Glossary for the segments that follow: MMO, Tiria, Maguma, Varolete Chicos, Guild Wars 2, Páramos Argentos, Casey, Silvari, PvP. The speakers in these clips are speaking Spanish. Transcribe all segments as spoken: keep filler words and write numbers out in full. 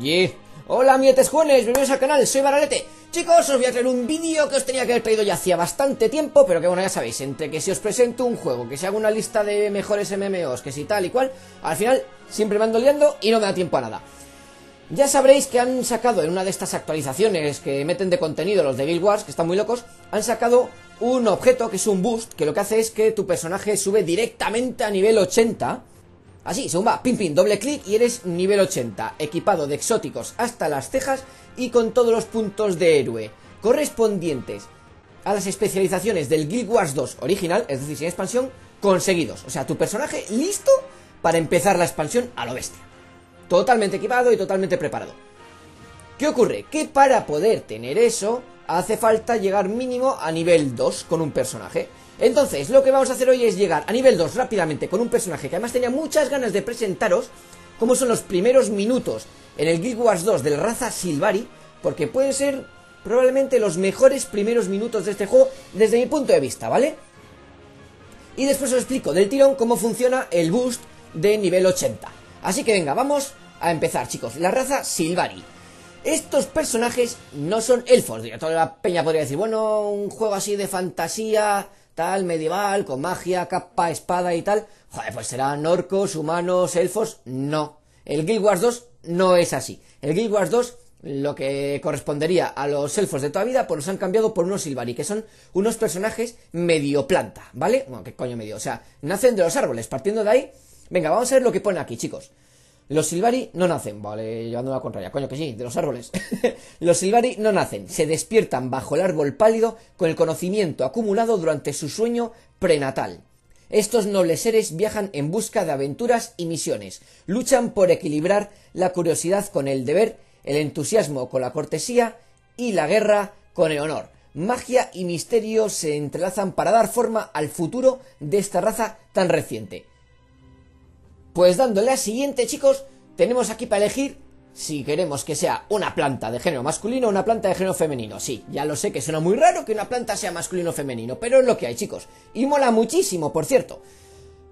Yeah. Hola mi etesjuanes, bienvenidos al canal, soy Varolete. Chicos, os voy a traer un vídeo que os tenía que haber pedido ya hacía bastante tiempo, pero que bueno, ya sabéis, entre que si os presento un juego, que si hago una lista de mejores M M Os, que si tal y cual, al final siempre me ando liando y no me da tiempo a nada. Ya sabréis que han sacado en una de estas actualizaciones que meten de contenido los de Guild Wars, que están muy locos, han sacado un objeto que es un boost, que lo que hace es que tu personaje sube directamente a nivel ochenta. Así, según va, pim pim, doble clic y eres nivel ochenta, equipado de exóticos hasta las cejas y con todos los puntos de héroe correspondientes a las especializaciones del Guild Wars dos original, es decir, sin expansión, conseguidos. O sea, tu personaje listo para empezar la expansión a lo bestia. Totalmente equipado y totalmente preparado. ¿Qué ocurre? Que para poder tener eso, hace falta llegar mínimo a nivel dos con un personaje. Entonces, lo que vamos a hacer hoy es llegar a nivel dos rápidamente con un personaje que además tenía muchas ganas de presentaros, como son los primeros minutos en el Guild Wars dos de la raza Silvari, porque pueden ser probablemente los mejores primeros minutos de este juego desde mi punto de vista, ¿vale? Y después os explico del tirón cómo funciona el boost de nivel ochenta. Así que venga, vamos a empezar, chicos. La raza Silvari. Estos personajes no son elfos, diría, toda la peña podría decir, bueno, un juego así de fantasía, tal, medieval, con magia, capa, espada y tal. Joder, pues serán orcos, humanos, elfos. No, el Guild Wars dos no es así. El Guild Wars dos, lo que correspondería a los elfos de toda vida, pues los han cambiado por unos Silvari, que son unos personajes medio planta, ¿vale? Bueno, ¿qué coño medio? O sea, nacen de los árboles, partiendo de ahí. Venga, vamos a ver lo que pone aquí, chicos. Los Silvari no nacen, vale, llevando la contraria, coño que sí, de los árboles. Los Silvari no nacen, se despiertan bajo el árbol pálido con el conocimiento acumulado durante su sueño prenatal. Estos nobles seres viajan en busca de aventuras y misiones, luchan por equilibrar la curiosidad con el deber, el entusiasmo con la cortesía y la guerra con el honor. Magia y misterio se entrelazan para dar forma al futuro de esta raza tan reciente. Pues dándole a siguiente, chicos, tenemos aquí para elegir si queremos que sea una planta de género masculino o una planta de género femenino. Sí, ya lo sé que suena muy raro que una planta sea masculino o femenino, pero es lo que hay, chicos. Y mola muchísimo, por cierto.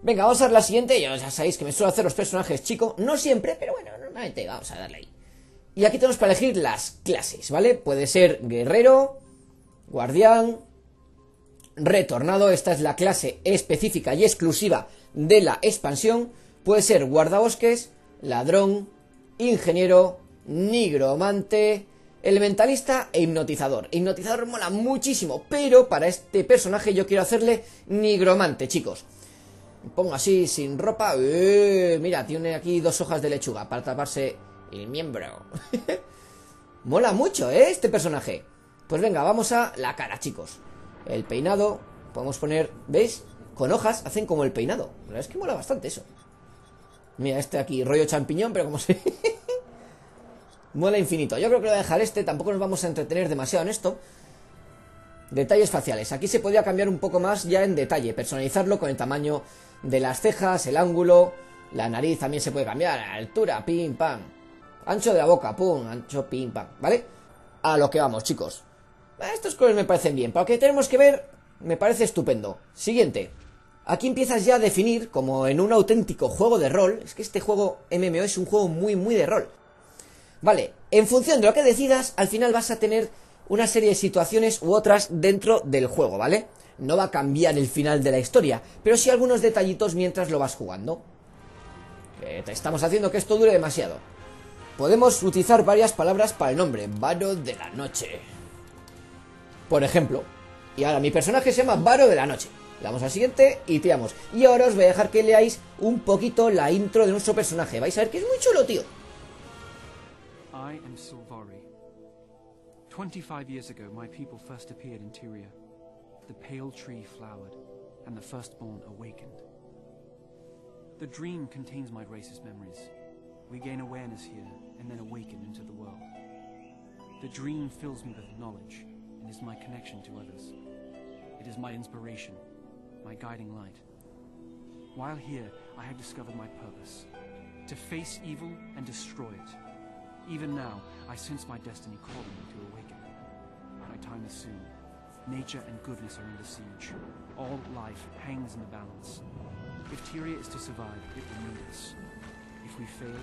Venga, vamos a dar la siguiente. Ya sabéis que me suelo hacer los personajes, chicos. No siempre, pero bueno, normalmente vamos a darle ahí. Y aquí tenemos para elegir las clases, ¿vale? Puede ser guerrero, guardián, retornado. Esta es la clase específica y exclusiva de la expansión. Puede ser guardabosques, ladrón, ingeniero, nigromante, elementalista e hipnotizador. Hipnotizador mola muchísimo, pero para este personaje yo quiero hacerle nigromante, chicos. Pongo así, sin ropa. Eh, mira, tiene aquí dos hojas de lechuga para taparse el miembro. Mola mucho, ¿eh? Este personaje. Pues venga, vamos a la cara, chicos. El peinado, podemos poner, ¿veis? Con hojas hacen como el peinado. La verdad es que mola bastante eso. Mira, este aquí, rollo champiñón, pero como se... Mola infinito. Yo creo que lo voy a dejar este, tampoco nos vamos a entretener demasiado en esto. Detalles faciales. Aquí se podría cambiar un poco más ya en detalle, personalizarlo con el tamaño de las cejas, el ángulo, la nariz también se puede cambiar, la altura, pim, pam. Ancho de la boca, pum, ancho, pim, pam, ¿vale? A lo que vamos, chicos. Estos colores me parecen bien, para lo que tenemos que ver me parece estupendo. Siguiente. Aquí empiezas ya a definir, como en un auténtico juego de rol, es que este juego M M O es un juego muy muy de rol. Vale, en función de lo que decidas, al final vas a tener una serie de situaciones u otras dentro del juego, ¿vale? No va a cambiar el final de la historia, pero sí algunos detallitos mientras lo vas jugando. Que te estamos haciendo que esto dure demasiado. Podemos utilizar varias palabras para el nombre, Varo de la Noche, por ejemplo. Y ahora mi personaje se llama Varo de la Noche. Le damos al siguiente y tiramos. Y ahora os voy a dejar que leáis un poquito la intro de nuestro personaje. Vais a ver que es muy chulo, tío. I am Silvari. twenty-five years ago, my people first appeared in Tiria. The pale tree flowered, and the firstborn awakened. The dream contains my race's memories. We gain awareness here, and then awaken into the world. The dream fills me with knowledge, and is my connection to others. It is my inspiration. My guiding light. While here, I have discovered my purpose. To face evil and destroy it. Even now, I sense my destiny calling me to awaken. My time is soon. Nature and goodness are under siege. All life hangs in the balance. If Tiria is to survive, it will need us. If we fail,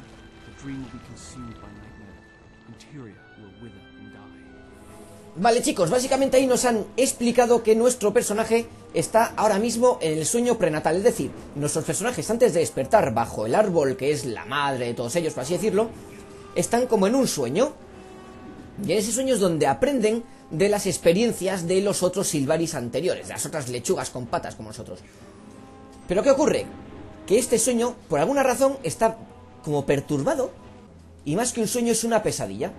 Vale, chicos, básicamente ahí nos han explicado que nuestro personaje está ahora mismo en el sueño prenatal. Es decir, nuestros personajes antes de despertar bajo el árbol, que es la madre de todos ellos, por así decirlo, están como en un sueño. Y en ese sueño es donde aprenden de las experiencias de los otros Silvaris anteriores, de las otras lechugas con patas como nosotros. Pero ¿qué ocurre? Que este sueño, por alguna razón, está como perturbado. Y más que un sueño es una pesadilla.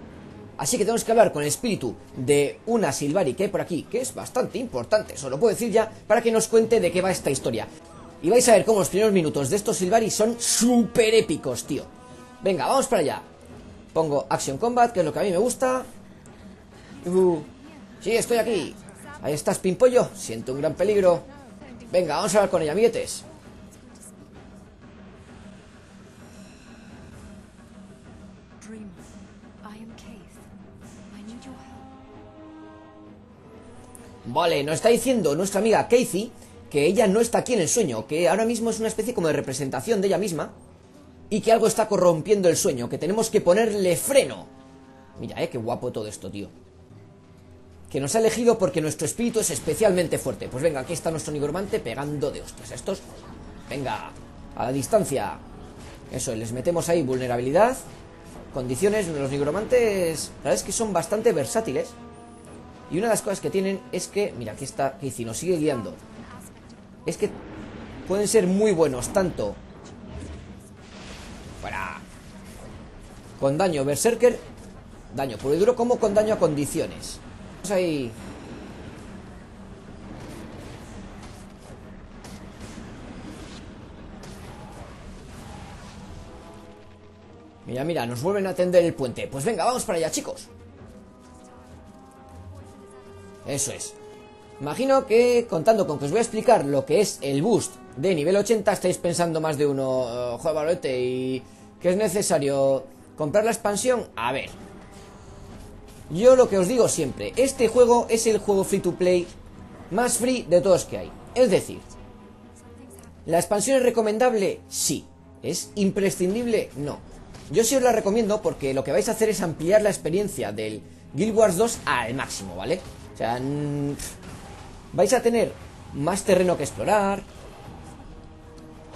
Así que tenemos que hablar con el espíritu de una Silvari que hay por aquí, que es bastante importante, eso lo puedo decir ya, para que nos cuente de qué va esta historia. Y vais a ver cómo los primeros minutos de estos Silvari son súper épicos, tío. Venga, vamos para allá. Pongo Action Combat, que es lo que a mí me gusta. Uh, sí, estoy aquí. Ahí estás, Pimpollo. Siento un gran peligro. Venga, vamos a hablar con ella, amiguetes. Vale, nos está diciendo nuestra amiga Casey que ella no está aquí en el sueño, que ahora mismo es una especie como de representación de ella misma y que algo está corrompiendo el sueño, que tenemos que ponerle freno. Mira, eh, qué guapo todo esto, tío. Que nos ha elegido porque nuestro espíritu es especialmente fuerte. Pues venga, aquí está nuestro nigromante pegando de hostias a estos. Venga, a la distancia. Eso, les metemos ahí vulnerabilidad. Condiciones, los nigromantes, la verdad es que son bastante versátiles. Y una de las cosas que tienen es que... Mira, aquí está Casey, nos sigue guiando. Es que pueden ser muy buenos, tanto... Para... Con daño berserker, daño puro y duro, como con daño a condiciones. Vamos ahí... Mira, mira, nos vuelven a tender el puente. Pues venga, vamos para allá, chicos. Eso es. Imagino que contando con que os voy a explicar lo que es el boost de nivel ochenta, estáis pensando más de uno, joder, Varolete, y que es necesario comprar la expansión. A ver, yo lo que os digo siempre, este juego es el juego free to play más free de todos que hay. Es decir, ¿la expansión es recomendable? Sí. ¿Es imprescindible? No. Yo sí os la recomiendo porque lo que vais a hacer es ampliar la experiencia del Guild Wars dos al máximo, ¿vale? O sea, vais a tener más terreno que explorar,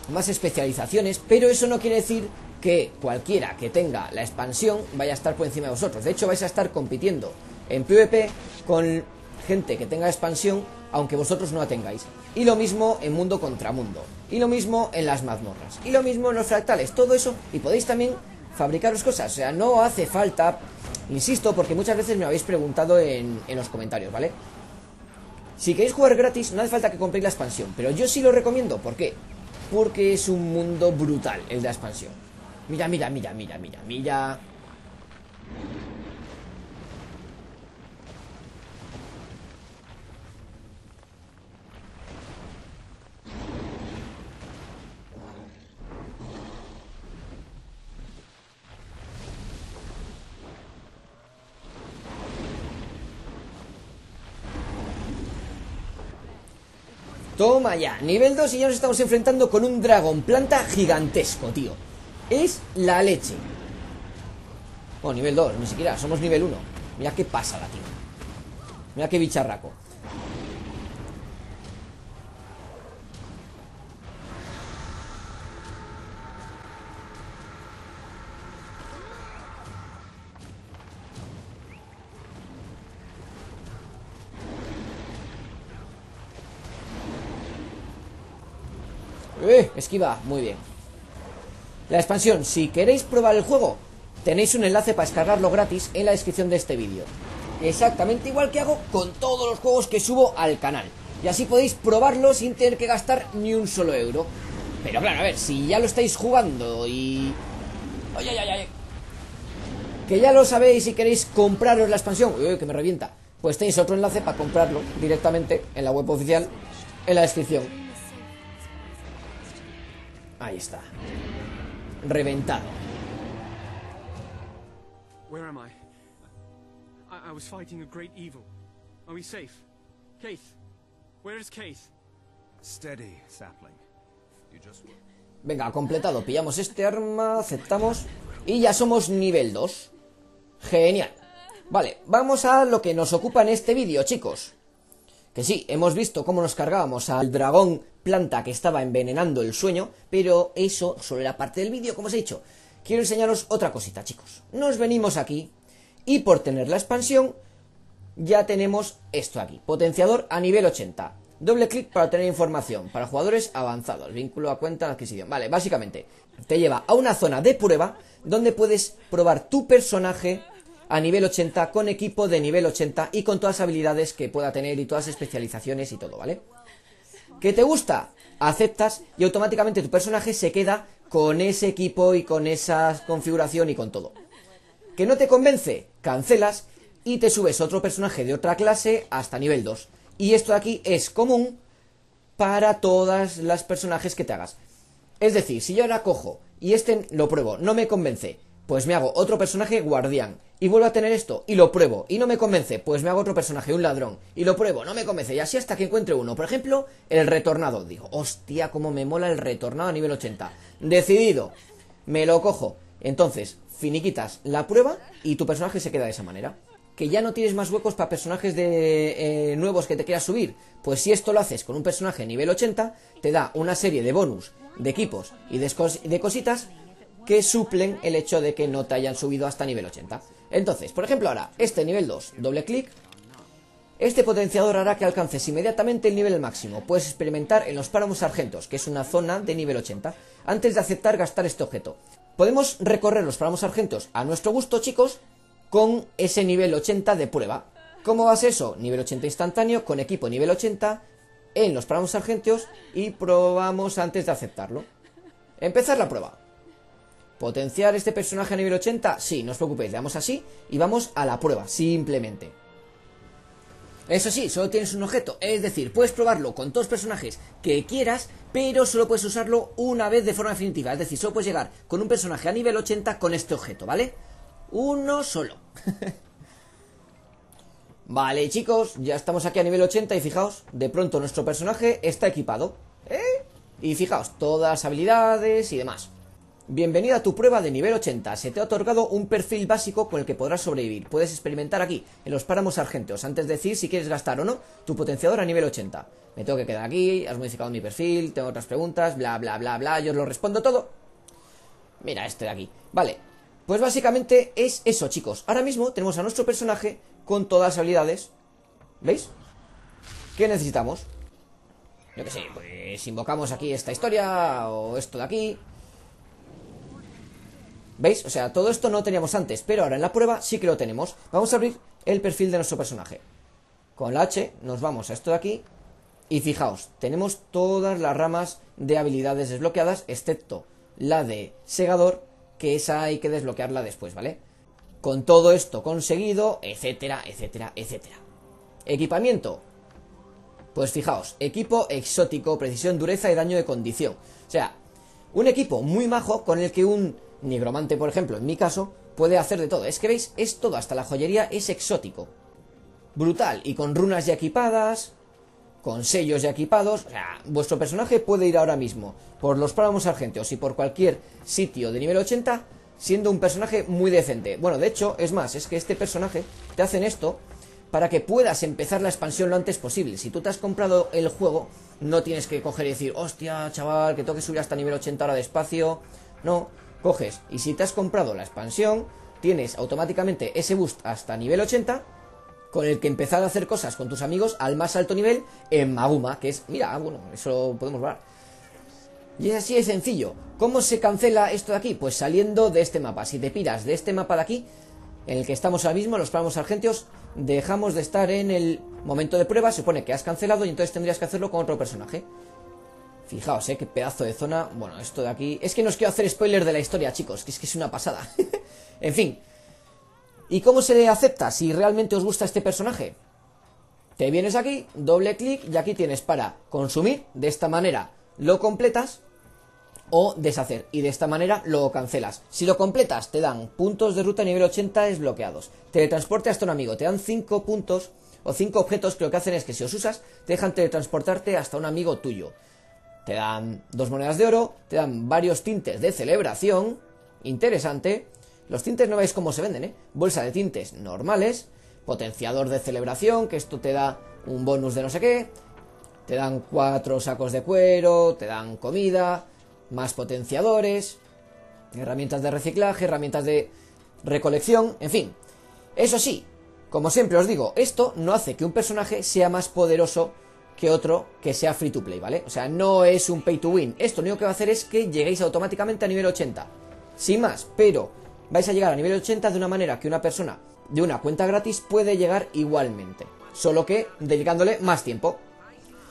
más especializaciones, pero eso no quiere decir que cualquiera que tenga la expansión vaya a estar por encima de vosotros. De hecho, vais a estar compitiendo en PvP con gente que tenga expansión, aunque vosotros no la tengáis. Y lo mismo en mundo contra mundo, y lo mismo en las mazmorras, y lo mismo en los fractales, todo eso. Y podéis también fabricaros cosas, o sea, no hace falta... Insisto, porque muchas veces me lo habéis preguntado en, en los comentarios, ¿vale? Si queréis jugar gratis, no hace falta que compréis la expansión, pero yo sí lo recomiendo. ¿Por qué? Porque es un mundo brutal el de la expansión. Mira, mira, mira, mira, mira, mira. Toma ya, nivel dos y ya nos estamos enfrentando con un dragón planta gigantesco, tío. Es la leche. Bueno, nivel dos, ni siquiera, somos nivel uno. Mira qué pasada, tío. Mira qué bicharraco. Eh, esquiva, muy bien. La expansión, si queréis probar el juego, tenéis un enlace para descargarlo gratis en la descripción de este vídeo. Exactamente igual que hago con todos los juegos que subo al canal. Y así podéis probarlo sin tener que gastar ni un solo euro. Pero claro, a ver, si ya lo estáis jugando y... Ay, ay, ay, ay. Que ya lo sabéis y queréis compraros la expansión. Uy, uy, que me revienta. Pues tenéis otro enlace para comprarlo directamente en la web oficial, en la descripción. Ahí está. Reventado. Where am I? I, I was fighting a great evil. Are we safe? Keith. Where is Keith? Steady, sapling. You just... Venga, completado. Pillamos este arma, aceptamos. Y ya somos nivel dos. Genial. Vale, vamos a lo que nos ocupa en este vídeo, chicos. Que sí, hemos visto cómo nos cargábamos al dragón planta que estaba envenenando el sueño, pero eso solo era parte del vídeo, como os he dicho. Quiero enseñaros otra cosita, chicos. Nos venimos aquí y por tener la expansión ya tenemos esto aquí. Potenciador a nivel ochenta. Doble clic para obtener información. Para jugadores avanzados. Vínculo a cuenta de adquisición. Vale, básicamente te lleva a una zona de prueba donde puedes probar tu personaje a nivel ochenta con equipo de nivel ochenta y con todas las habilidades que pueda tener y todas las especializaciones y todo, ¿vale? ¿Qué te gusta? Aceptas y automáticamente tu personaje se queda con ese equipo y con esa configuración y con todo. ¿Que no te convence? Cancelas y te subes otro personaje de otra clase hasta nivel dos. Y esto de aquí es común para todas las personajes que te hagas. Es decir, si yo ahora cojo y este lo pruebo, no me convence, pues me hago otro personaje guardián y vuelvo a tener esto y lo pruebo y no me convence, pues me hago otro personaje, un ladrón, y lo pruebo, no me convence, y así hasta que encuentre uno. Por ejemplo, el retornado. Digo, hostia, cómo me mola el retornado a nivel ochenta. Decidido, me lo cojo. Entonces, finiquitas la prueba y tu personaje se queda de esa manera. Que ya no tienes más huecos para personajes de eh, nuevos que te quieras subir. Pues si esto lo haces con un personaje nivel ochenta, te da una serie de bonus, de equipos y de, cos de cositas que suplen el hecho de que no te hayan subido hasta nivel ochenta. Entonces, por ejemplo ahora, este nivel dos, doble clic. Este potenciador hará que alcances inmediatamente el nivel máximo. Puedes experimentar en los Páramos Argentos, que es una zona de nivel ochenta, antes de aceptar gastar este objeto. Podemos recorrer los Páramos Argentos a nuestro gusto, chicos, con ese nivel ochenta de prueba. ¿Cómo vas eso? Nivel ochenta instantáneo, con equipo nivel ochenta, en los Páramos Argentos, y probamos antes de aceptarlo. Empezar la prueba. ¿Potenciar este personaje a nivel ochenta? Sí, no os preocupéis, le damos así y vamos a la prueba, simplemente. Eso sí, solo tienes un objeto, es decir, puedes probarlo con todos los personajes que quieras, pero solo puedes usarlo una vez de forma definitiva. Es decir, solo puedes llegar con un personaje a nivel ochenta con este objeto, ¿vale? Uno solo. Vale, chicos, ya estamos aquí a nivel ochenta y fijaos, de pronto nuestro personaje está equipado, ¿eh? Y fijaos, todas las habilidades y demás. Bienvenido a tu prueba de nivel ochenta. Se te ha otorgado un perfil básico con el que podrás sobrevivir. Puedes experimentar aquí, en los Páramos Argentos, antes de decir si quieres gastar o no tu potenciador a nivel ochenta. Me tengo que quedar aquí, has modificado mi perfil, tengo otras preguntas, bla, bla, bla, bla, yo os lo respondo todo. Mira este de aquí, vale. Pues básicamente es eso, chicos. Ahora mismo tenemos a nuestro personaje con todas las habilidades. ¿Veis? ¿Qué necesitamos? Yo qué sé, pues invocamos aquí esta historia o esto de aquí. ¿Veis? O sea, todo esto no lo teníamos antes, pero ahora en la prueba sí que lo tenemos. Vamos a abrir el perfil de nuestro personaje. Con la H nos vamos a esto de aquí. Y fijaos, tenemos todas las ramas de habilidades desbloqueadas, excepto la de segador, que esa hay que desbloquearla después, ¿vale? Con todo esto conseguido, etcétera, etcétera, etcétera. Equipamiento. Pues fijaos, equipo exótico, precisión, dureza y daño de condición. O sea, un equipo muy majo con el que un nigromante, por ejemplo, en mi caso, puede hacer de todo. Es que veis, es todo, hasta la joyería es exótico. Brutal, y con runas ya equipadas, con sellos ya equipados. O sea, vuestro personaje puede ir ahora mismo por los Páramos Argentos y por cualquier sitio de nivel ochenta, siendo un personaje muy decente. Bueno, de hecho, es más, es que este personaje te hacen esto para que puedas empezar la expansión lo antes posible. Si tú te has comprado el juego, no tienes que coger y decir, hostia, chaval, que tengo que subir hasta nivel ochenta ahora despacio. No, coges, y si te has comprado la expansión, tienes automáticamente ese boost hasta nivel ochenta, con el que empezar a hacer cosas con tus amigos al más alto nivel en Maguma, que es, mira, bueno, eso podemos hablar. Y es así de sencillo. ¿Cómo se cancela esto de aquí? Pues saliendo de este mapa. Si te piras de este mapa de aquí, en el que estamos ahora mismo, los Páramos Argentos, dejamos de estar en el momento de prueba, se supone que has cancelado y entonces tendrías que hacerlo con otro personaje. Fijaos, eh, qué pedazo de zona. Bueno, esto de aquí... Es que no os quiero hacer spoiler de la historia, chicos, que es que es una pasada. En fin. ¿Y cómo se le acepta si realmente os gusta este personaje? Te vienes aquí, doble clic, y aquí tienes para consumir, de esta manera lo completas, o deshacer, y de esta manera lo cancelas. Si lo completas, te dan puntos de ruta nivel ochenta desbloqueados. Teletransporte hasta un amigo, te dan cinco puntos, o cinco objetos, que lo que hacen es que si os usas, te dejan teletransportarte hasta un amigo tuyo. Te dan dos monedas de oro, te dan varios tintes de celebración... interesante. Los tintes no veis cómo se venden, ¿eh? Bolsa de tintes normales, potenciador de celebración, que esto te da un bonus de no sé qué, te dan cuatro sacos de cuero, te dan comida, más potenciadores, herramientas de reciclaje, herramientas de recolección, en fin. Eso sí, como siempre os digo, esto no hace que un personaje sea más poderoso que otro que sea free to play, ¿vale? O sea, no es un pay to win. Esto lo único que va a hacer es que lleguéis automáticamente a nivel ochenta, sin más, pero vais a llegar a nivel ochenta de una manera que una persona de una cuenta gratis puede llegar igualmente, solo que dedicándole más tiempo.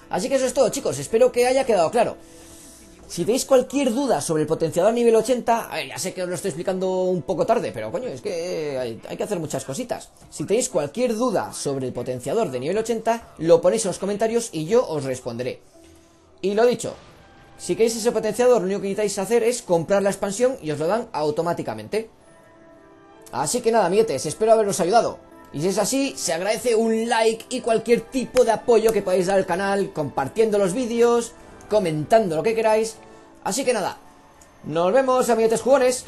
Así que eso es todo, chicos, espero que haya quedado claro. Si tenéis cualquier duda sobre el potenciador nivel ochenta, a ver, ya sé que os lo estoy explicando un poco tarde, pero coño, es que hay, hay que hacer muchas cositas. Si tenéis cualquier duda sobre el potenciador de nivel ochenta, lo ponéis en los comentarios y yo os responderé. Y lo dicho, si queréis ese potenciador, lo único que necesitáis hacer es comprar la expansión y os lo dan automáticamente. Así que nada, amiguetes, espero haberos ayudado. Y si es así, se agradece un like y cualquier tipo de apoyo que podáis dar al canal, compartiendo los vídeos, comentando lo que queráis. Así que nada, nos vemos, amiguetes jugones.